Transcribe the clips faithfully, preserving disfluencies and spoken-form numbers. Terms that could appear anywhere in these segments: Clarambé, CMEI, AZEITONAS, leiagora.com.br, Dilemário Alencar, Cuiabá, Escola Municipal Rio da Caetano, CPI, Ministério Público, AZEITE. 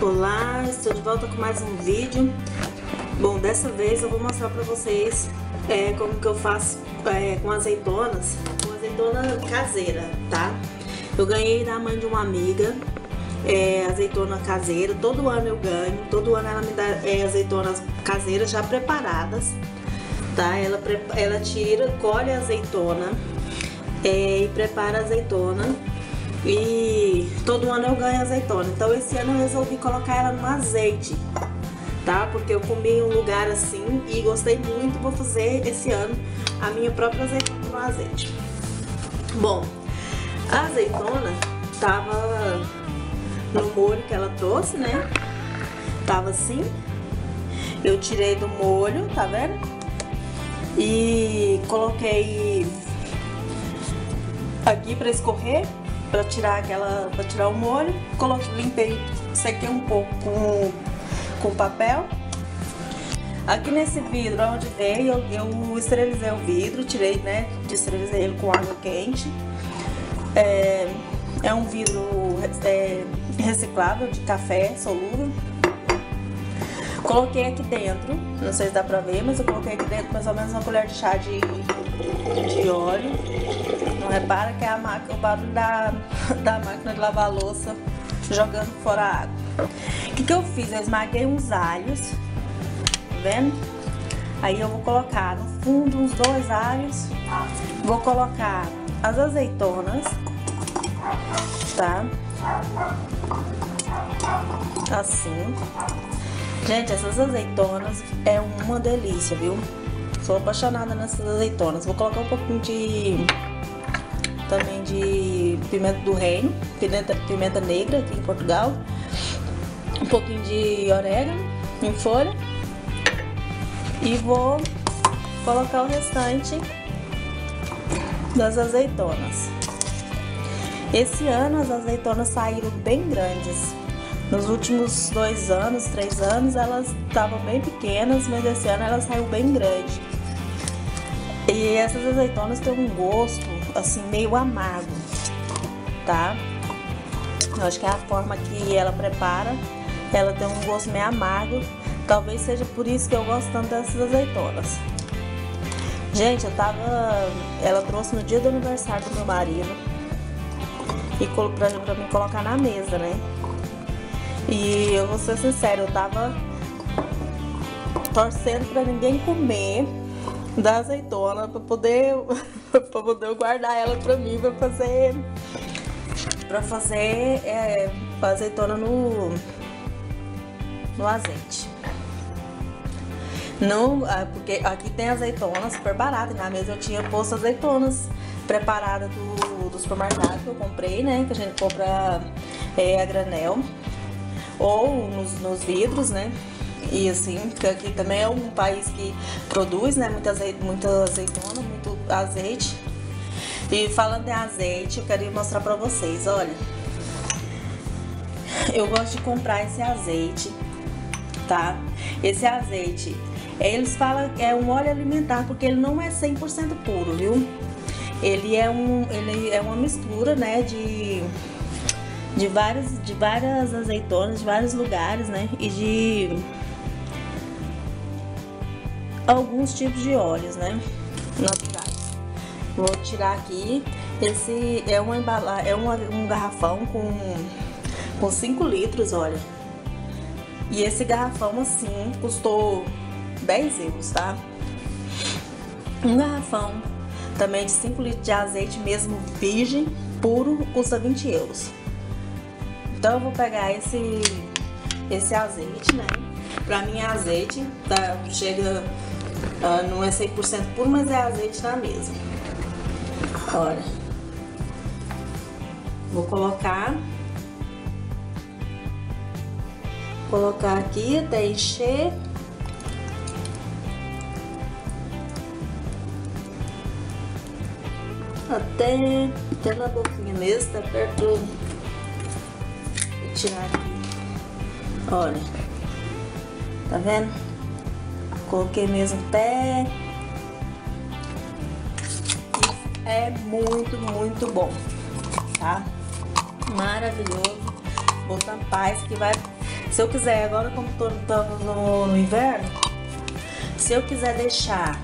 Olá, estou de volta com mais um vídeo. Bom, dessa vez eu vou mostrar pra vocês é, como que eu faço é, com azeitonas, com azeitona caseira, tá? Eu ganhei da mãe de uma amiga, é, azeitona caseira, todo ano eu ganho, todo ano ela me dá é, azeitonas caseiras já preparadas, tá? Ela, ela tira, colhe a azeitona é, e prepara a azeitona. E todo ano eu ganho azeitona, então esse ano eu resolvi colocar ela no azeite, tá? Porque eu comi em um lugar assim e gostei muito, vou fazer esse ano a minha própria azeitona no azeite. Bom, a azeitona tava no molho que ela trouxe, né? Tava assim, eu tirei do molho, tá vendo? E coloquei aqui pra escorrer. Pra tirar aquela, pra tirar o molho, coloquei, limpei, sequei um pouco com, com papel. Aqui nesse vidro onde veio, eu, eu esterilizei o vidro, tirei, né, esterilizei ele com água quente. É, é um vidro é, reciclável, de café solúvel. Coloquei aqui dentro, não sei se dá pra ver, mas eu coloquei aqui dentro mais ou menos uma colher de chá de, de óleo. Não repara que é a máquina, o barulho da, da máquina de lavar a louça jogando fora a água. O que, que eu fiz? Eu esmaguei uns alhos, tá vendo? Aí eu vou colocar no fundo uns dois alhos, vou colocar as azeitonas, tá? Assim. Gente, essas azeitonas é uma delícia, viu? Sou apaixonada nessas azeitonas. Vou colocar um pouquinho de... também de pimenta do reino, pimenta, pimenta negra aqui em Portugal. Um pouquinho de orégano em folha. E vou colocar o restante das azeitonas. Esse ano as azeitonas saíram bem grandes. Nos últimos dois anos, três anos, elas estavam bem pequenas, mas esse ano ela saiu bem grande. E essas azeitonas têm um gosto, assim, meio amargo, tá? Eu acho que é a forma que ela prepara, ela tem um gosto meio amargo. Talvez seja por isso que eu gosto tanto dessas azeitonas. Gente, eu tava... ela trouxe no dia do aniversário do meu marido, e pra, pra me colocar na mesa, né? E eu vou ser sincera, eu tava torcendo pra ninguém comer da azeitona pra poder, pra poder guardar ela pra mim, pra fazer, pra fazer é, a azeitona no, no azeite. Não, porque aqui tem azeitona super barata, na mesa eu tinha posto azeitonas preparadas do, do supermercado que eu comprei, né? Que a gente compra é, a granel. Ou nos, nos vidros, né? E assim, porque aqui também é um país que produz, né? Muita, azeite, muita azeitona, muito azeite. E falando em azeite, eu queria mostrar pra vocês, olha. Eu gosto de comprar esse azeite, tá? Esse azeite, eles falam que é um óleo alimentar, porque ele não é cem por cento puro, viu? Ele é, um, ele é uma mistura, né? De... De várias, de várias azeitonas, de vários lugares, né? E de alguns tipos de óleos, né? Naturais. Vou tirar aqui. Esse é, uma embala... é uma, um garrafão com, com cinco litros, olha. E esse garrafão, assim, custou dez euros, tá? Um garrafão também de cinco litros de azeite mesmo, virgem, puro, custa vinte euros. Então eu vou pegar esse, esse azeite, né? Pra mim é azeite, tá? Chega, não é cem por cento puro, mas é azeite na mesa. Olha. Vou colocar. Colocar aqui até encher. Até, até na boquinha mesmo, tá perto. Tirar aqui, olha, tá vendo? Coloquei mesmo até. É muito, muito bom, tá? Maravilhoso. Vou tampar isso que vai Se eu quiser, agora como estamos no, no inverno, se eu quiser deixar,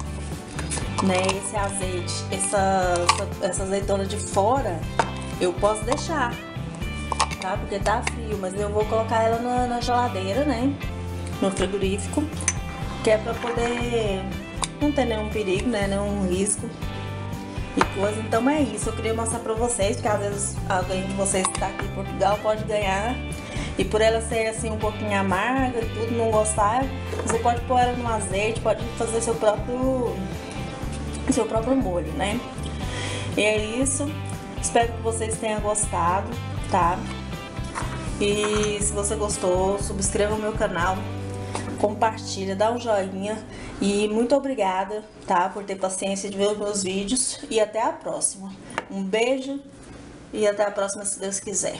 né, esse azeite, essa, essa, essa azeitona de fora, eu posso deixar, tá? Porque tá frio, mas eu vou colocar ela na, na geladeira, né? No frigorífico, que é pra poder não ter nenhum perigo, né? Nenhum risco e coisa. Então é isso, eu queria mostrar pra vocês, porque às vezes alguém de vocês que tá aqui em Portugal pode ganhar. E por ela ser assim um pouquinho amarga e tudo, não gostar, você pode pôr ela no azeite, pode fazer seu próprio, seu próprio molho, né? E é isso. Espero que vocês tenham gostado, tá? E se você gostou, subscreva o meu canal, compartilha, dá um joinha. E muito obrigada, tá? Por ter paciência de ver os meus vídeos. E até a próxima. Um beijo e até a próxima, se Deus quiser.